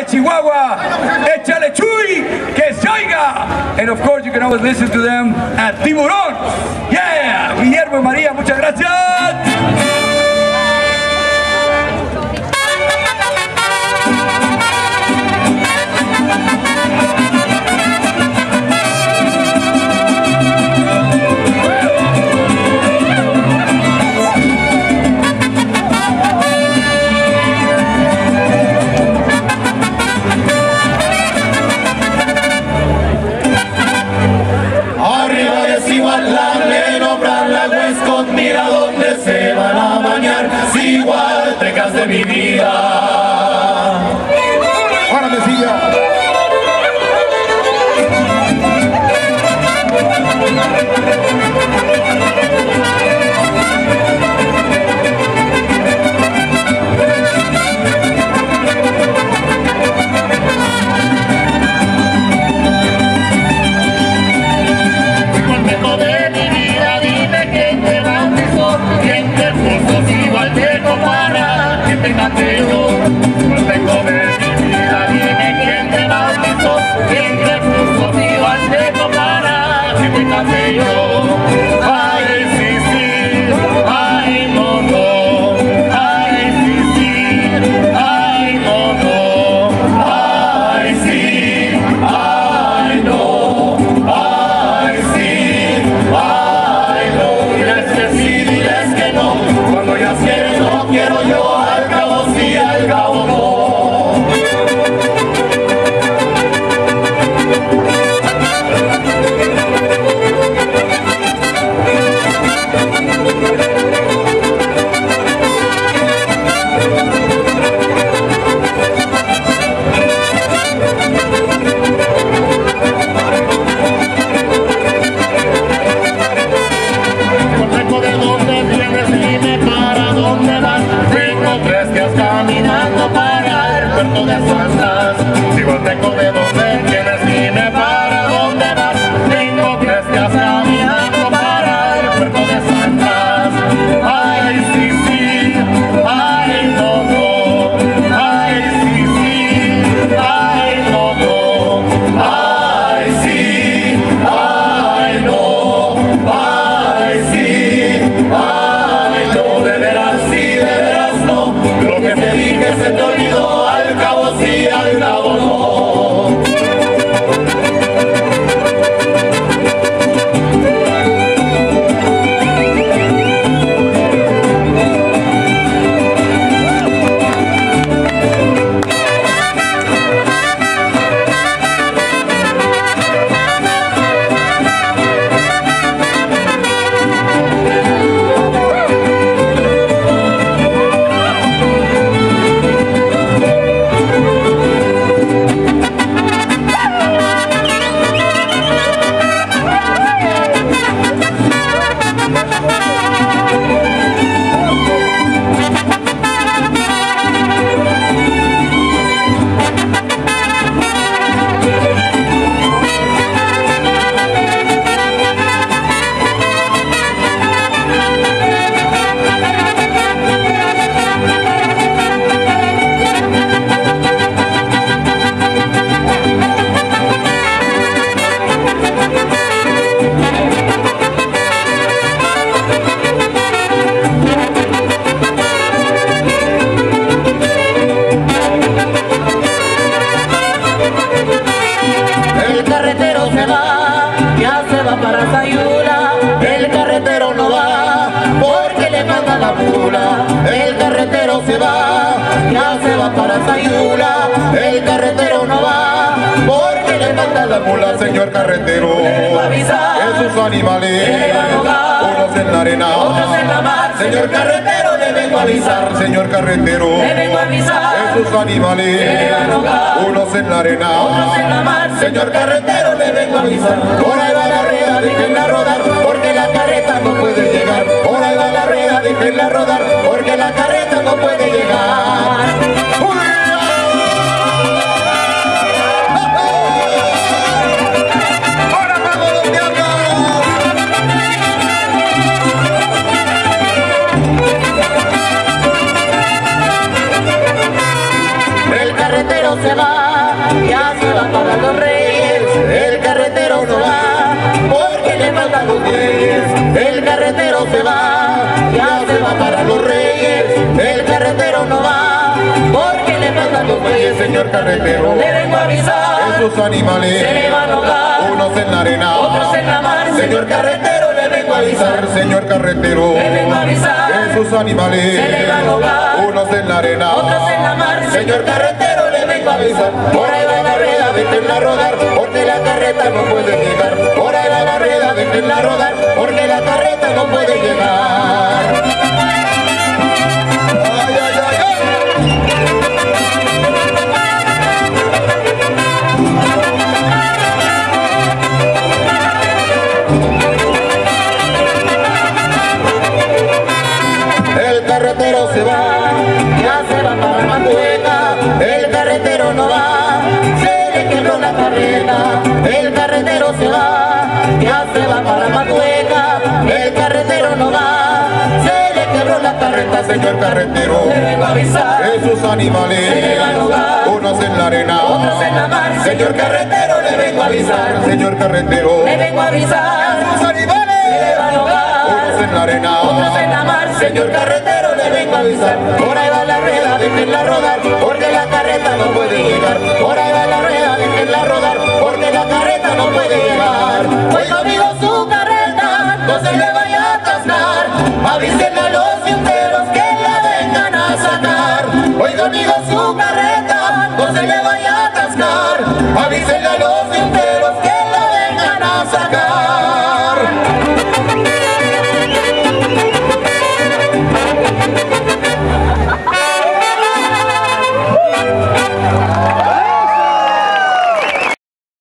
de Chihuahua, échale chuy, que se oiga. And of course you can always listen to them at Tiburón. Yeah, Guillermo y María, muchas gracias. De mi vida. Ahora me sigue. Igual me jodé mi vida, dime quién te bautizó, quién te puso igual que compara. Carretero, no tengo de mi vida, dime quién te bautizó, quién te puso tío al dedo para que te Carretero. El carretero se va, ya se va para Sayula. El carretero no va, porque le manda la mula. Señor carretero, esos animales, unos en la arena, otros en la mar. Señor carretero, le vengo a avisar. Señor carretero, le vengo a avisar. Esos animales, unos en la arena, otros en la mar. Señor carretero, le vengo a avisar. Por ahí va la rea, déjenla rodar, porque la carreta no puede llegar. Por ahí va la rea, déjenla rodar, porque la carreta no puede llegar. El carretero se va, ya se va para los reyes. El carretero se va, porque le faltan los reyes. El carretero se va, ya se va para los reyes. El carretero no va, porque le faltan los reyes. Señor carretero, le vengo a avisar, esos animales se le van a ahogar, unos en la arena, otros en la mar. Señor carretero, le vengo a avisar, señor carretero, le vengo a avisar, esos animales se le van a ahogar, unos en la arena, otros en la mar. Señor carretero, le vengo a avisar, por ahí va la rueda, déjenla rodar, porque la carreta no puede llegar. Por ahí va la rueda, déjenla rodar, porque la carreta no puede llegar. Se va, ya se va para Mandueca. El carretero no va, se le quebró la carreta. El carretero se va, ya se va para Mandueca. El carretero no va, se le quebró la carreta. Señor carretero, le vengo a avisar, esos animales se le van a ahogar, unos en la arena, otros en la mar. Señor carretero, le vengo a avisar, señor carretero, le vengo a avisar, esos animales se le van a ahogar, unos en la arena, otros en la mar. Señor carretero, le vengo a avisar, por ahí va la rueda, déjenla rodar, porque la